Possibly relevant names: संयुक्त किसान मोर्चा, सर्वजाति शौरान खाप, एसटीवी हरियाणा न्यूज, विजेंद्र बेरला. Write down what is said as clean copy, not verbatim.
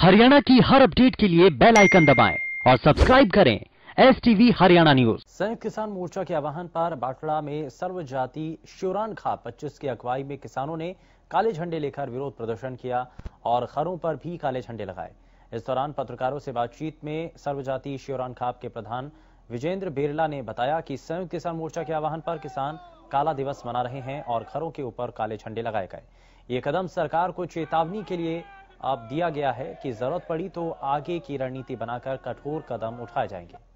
हरियाणा की हर अपडेट के लिए बेल आइकन दबाएं और सब्सक्राइब करें एसटीवी हरियाणा न्यूज। संयुक्त किसान मोर्चा के आह्वान पर बाटला में सर्वजाति शौरान खाप 25 की अगुवाई में किसानों ने काले झंडे लेकर विरोध प्रदर्शन किया और खरों पर भी काले झंडे लगाए। इस दौरान पत्रकारों से बातचीत में सर्वजाति शौरान खाप के प्रधान विजेंद्र बेरला ने बताया कि संयुक्त किसान मोर्चा के आह्वान पर किसान काला दिवस मना रहे हैं और खरों के ऊपर काले झंडे लगाए गए। ये कदम सरकार को चेतावनी के लिए अब दिया गया है कि जरूरत पड़ी तो आगे की रणनीति बनाकर कठोर कदम उठाए जाएंगे।